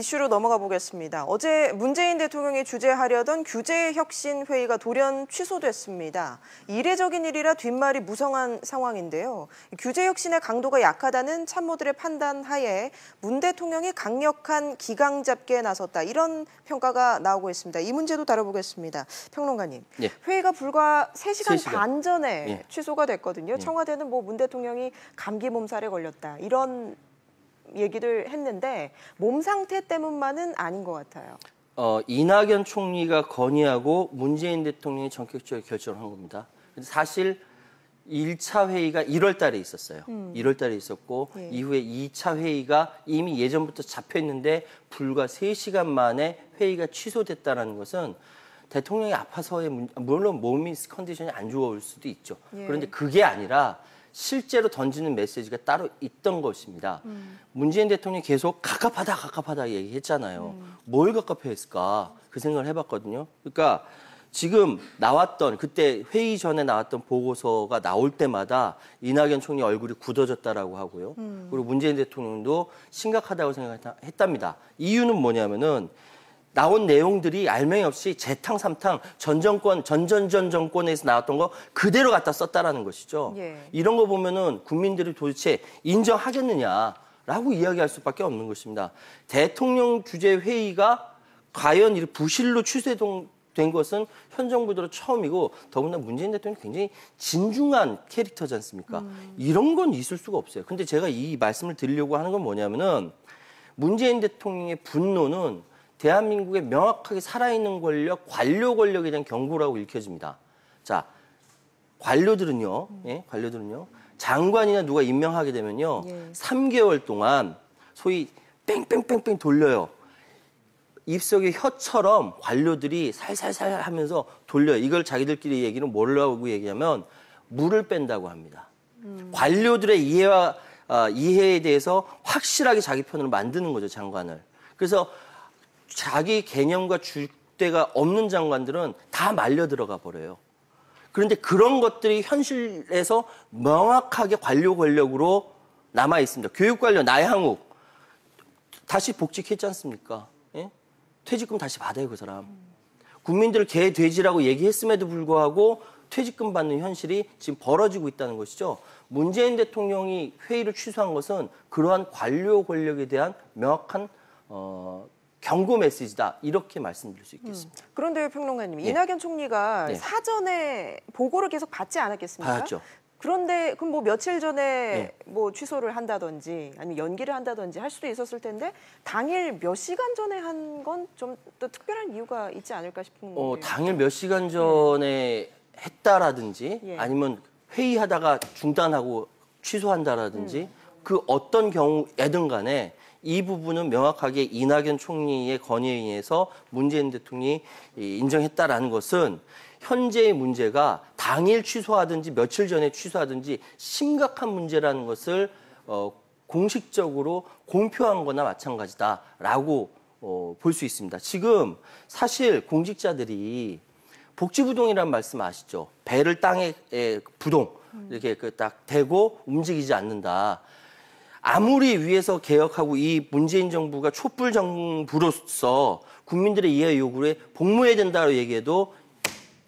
이슈로 넘어가 보겠습니다. 어제 문재인 대통령이 주재하려던 규제혁신회의가 돌연 취소됐습니다. 이례적인 일이라 뒷말이 무성한 상황인데요. 규제혁신의 강도가 약하다는 참모들의 판단 하에 문 대통령이 강력한 기강잡기에 나섰다. 이런 평가가 나오고 있습니다. 이 문제도 다뤄보겠습니다. 평론가님, 예. 회의가 불과 3시간 반 전에 예. 취소가 됐거든요. 예. 청와대는 뭐 문 대통령이 감기 몸살에 걸렸다. 이런 얘기를 했는데 몸 상태 때문만은 아닌 것 같아요. 이낙연 총리가 건의하고 문재인 대통령이 전격적으로 결정을 한 겁니다. 근데 사실 1차 회의가 1월 달에 있었어요. 1월 달에 있었고 예. 이후에 2차 회의가 이미 예전부터 잡혀있는데 불과 3시간 만에 회의가 취소됐다는 것은 대통령이 아파서의 물론 몸이 컨디션이 안 좋을 수도 있죠. 예. 그런데 그게 아니라 실제로 던지는 메시지가 따로 있던 것입니다. 문재인 대통령이 계속 갑갑하다 얘기했잖아요. 뭘 갑갑해했을까 그 생각을 해봤거든요. 그러니까 지금 나왔던 그때 회의 전에 나왔던 보고서가 나올 때마다 이낙연 총리 얼굴이 굳어졌다라고 하고요. 그리고 문재인 대통령도 심각하다고 생각했답니다. 이유는 뭐냐면은 나온 내용들이 알맹이 없이 재탕삼탕 전전 정권에서 나왔던 거 그대로 갖다 썼다라는 것이죠. 예. 이런 거 보면은 국민들이 도대체 인정하겠느냐라고 이야기할 수밖에 없는 것입니다. 대통령 규제 회의가 과연 이 부실로 취소된 것은 현 정부 들어 처음이고 더구나 문재인 대통령이 굉장히 진중한 캐릭터지 않습니까? 이런 건 있을 수가 없어요. 근데 제가 이 말씀을 드리려고 하는 건 뭐냐면은 문재인 대통령의 분노는 대한민국의 명확하게 살아있는 권력, 관료 권력에 대한 경고라고 읽혀집니다. 자, 관료들은요, 예, 관료들은요, 장관이나 누가 임명하게 되면요, 예. 3개월 동안 소위 뺑뺑뺑뺑 돌려요. 입속의 혀처럼 관료들이 살살살 하면서 돌려요. 이걸 자기들끼리 얘기는 뭐라고 얘기하면 물을 뺀다고 합니다. 관료들의 이해에 대해서 확실하게 자기 편으로 만드는 거죠, 장관을. 그래서 자기 개념과 주대가 없는 장관들은 다 말려 들어가 버려요. 그런데 그런 것들이 현실에서 명확하게 관료 권력으로 남아 있습니다. 교육관료 나향욱 다시 복직했지 않습니까? 예? 퇴직금 다시 받아요, 그 사람. 국민들을 개 돼지라고 얘기했음에도 불구하고 퇴직금 받는 현실이 지금 벌어지고 있다는 것이죠. 문재인 대통령이 회의를 취소한 것은 그러한 관료 권력에 대한 명확한 경고 메시지다 이렇게 말씀드릴 수 있겠습니다. 그런데 평론가님, 네. 이낙연 총리가 네. 사전에 보고를 계속 받지 않았겠습니까? 받았죠. 그런데 그럼 뭐 며칠 전에 네. 뭐 취소를 한다든지 아니면 연기를 한다든지 할 수도 있었을 텐데 당일 몇 시간 전에 한 건 좀 또 특별한 이유가 있지 않을까 싶은 거예요. 당일 몇 시간 전에 했다라든지 예. 아니면 회의하다가 중단하고 취소한다라든지 그 어떤 경우에든 간에 이 부분은 명확하게 이낙연 총리의 건의에 의해서 문재인 대통령이 인정했다라는 것은 현재의 문제가 당일 취소하든지 며칠 전에 취소하든지 심각한 문제라는 것을 공식적으로 공표한 거나 마찬가지다라고 볼 수 있습니다. 지금 사실 공직자들이 복지부동이라는 말씀 아시죠? 배를 땅에 부동 이렇게 딱 대고 움직이지 않는다. 아무리 위에서 개혁하고 이 문재인 정부가 촛불 정부로서 국민들의 이해 요구에 복무해야 된다고 얘기해도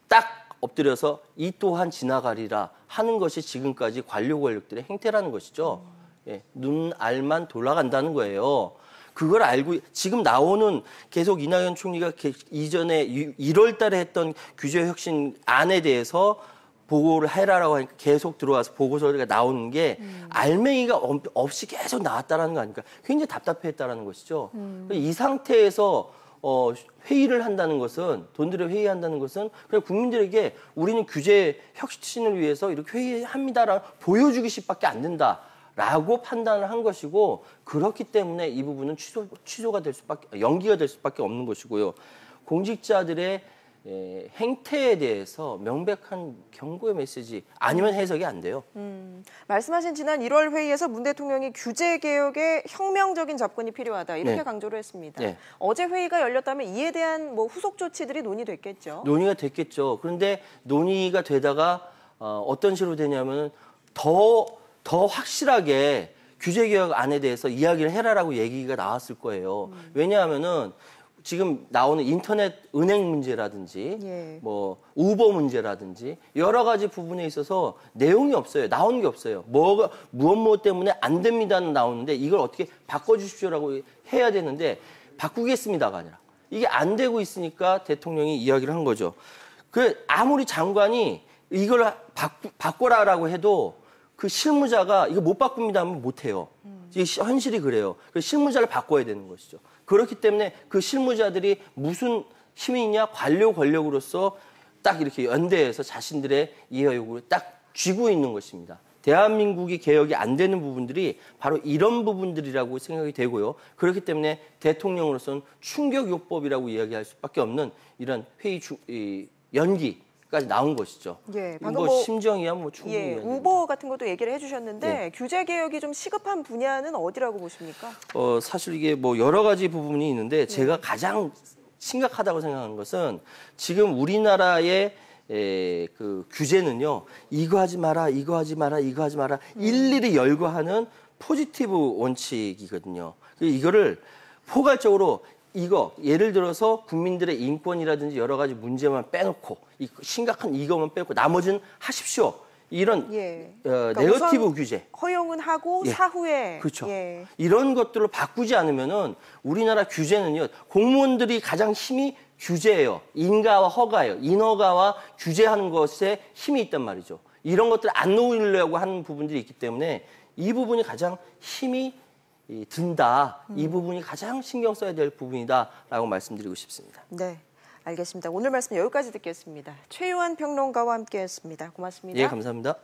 딱 엎드려서 이 또한 지나가리라 하는 것이 지금까지 관료 권력들의 행태라는 것이죠. 예, 눈알만 돌아간다는 거예요. 그걸 알고 지금 나오는 계속 이낙연 총리가 이전에 1월 달에 했던 규제혁신안에 대해서 보고를 해라라고 하니까 계속 들어와서 보고서가 나오는 게 알맹이가 없이 계속 나왔다라는 거 아닙니까? 굉장히 답답했다라는 것이죠. 이 상태에서 회의를 한다는 것은 돈 들여 회의한다는 것은 그냥 국민들에게 우리는 규제 혁신을 위해서 이렇게 회의합니다라고 보여주기식밖에 안 된다라고 판단을 한 것이고 그렇기 때문에 이 부분은 취소가 될 수밖에 연기가 될 수밖에 없는 것이고요. 공직자들의 행태에 대해서 명백한 경고의 메시지 아니면 해석이 안 돼요. 말씀하신 지난 1월 회의에서 문 대통령이 규제개혁에 혁명적인 접근이 필요하다 이렇게 네. 강조를 했습니다. 네. 어제 회의가 열렸다면 이에 대한 뭐 후속 조치들이 논의됐겠죠. 논의가 됐겠죠. 그런데 논의가 되다가 어떤 식으로 되냐면 더 확실하게 규제 개혁안에 대해서 이야기를 해라라고 얘기가 나왔을 거예요. 왜냐하면은 지금 나오는 인터넷 은행 문제라든지 예. 뭐 우버 문제라든지 여러 가지 부분에 있어서 내용이 없어요. 나온 게 없어요. 뭐가 무엇 때문에 안 됩니다는 나오는데 이걸 어떻게 바꿔주십시오라고 해야 되는데 바꾸겠습니다가 아니라 이게 안 되고 있으니까 대통령이 이야기를 한 거죠. 그 아무리 장관이 이걸 바꿔라라고 해도 그 실무자가 이거 못 바꿉니다 하면 못 해요. 이게 현실이 그래요. 그래서 실무자를 바꿔야 되는 것이죠. 그렇기 때문에 그 실무자들이 무슨 힘이 있냐 관료 권력으로서 딱 이렇게 연대해서 자신들의 이해 요구를 딱 쥐고 있는 것입니다. 대한민국이 개혁이 안 되는 부분들이 바로 이런 부분들이라고 생각이 되고요. 그렇기 때문에 대통령으로서는 충격요법이라고 이야기할 수밖에 없는 이런 회의 연기까지 나온 것이죠. 예, 방금 이거 심정이야 뭐 충분히. 예, 우버 같은 것도 얘기를 해주셨는데 예. 규제 개혁이 좀 시급한 분야는 어디라고 보십니까? 사실 이게 뭐 여러 가지 부분이 있는데 제가 가장 심각하다고 생각하는 것은 지금 우리나라의 그 규제는요. 이거 하지 마라, 이거 하지 마라, 이거 하지 마라 일일이 열거하는 포지티브 원칙이거든요. 이거를 포괄적으로 이거 예를 들어서 국민들의 인권이라든지 여러 가지 문제만 빼놓고 심각한 이거만 빼고 나머지는 하십시오. 이런 예. 네거티브 규제. 허용은 하고 예. 사후에. 그렇죠. 예. 이런 것들로 바꾸지 않으면은 우리나라 규제는요. 공무원들이 가장 힘이 규제예요. 인가와 허가예요. 인허가와 규제하는 것에 힘이 있단 말이죠. 이런 것들을 안 놓으려고 하는 부분들이 있기 때문에 이 부분이 가장 힘이 든다. 이 부분이 가장 신경 써야 될 부분이다라고 말씀드리고 싶습니다. 네, 알겠습니다. 오늘 말씀 여기까지 듣겠습니다. 최유한 평론가와 함께했습니다. 고맙습니다. 예, 감사합니다.